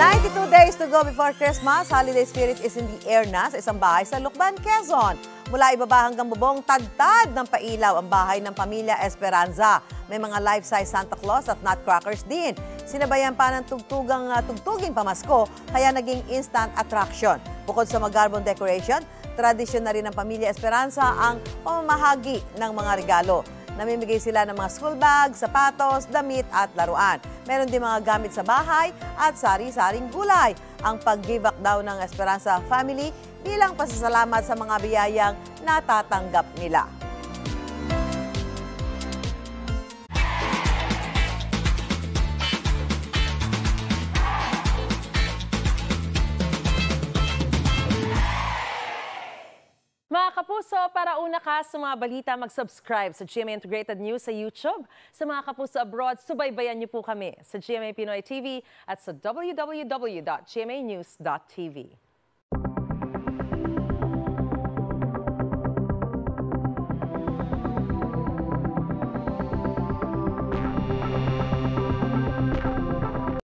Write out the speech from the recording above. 92 days to go before Christmas, holiday spirit is in the air na sa isang bahay sa Lukban, Quezon. Mula ibaba hanggang bubong, tagtad ng pailaw ang bahay ng Pamilya Esperanza. May mga life-size Santa Claus at nutcrackers din. Sinabayan pa ng tugtuging pamasko, kaya naging instant attraction. Bukod sa magarbong decoration, tradisyon na rin ng Pamilya Esperanza ang pamamahagi ng mga regalo. Namimigay sila ng mga school bags, sapatos, damit at laruan. Meron din mga gamit sa bahay at sari-saring gulay. Ang pag-give back daw ng Esperanza family bilang pasasalamat sa mga biyayang natatanggap nila. Mga Kapuso, para una ka sa mga balita, mag-subscribe sa GMA Integrated News sa YouTube. Sa mga Kapuso abroad, subaybayan niyo po kami sa GMA Pinoy TV at sa www.gmanews.tv.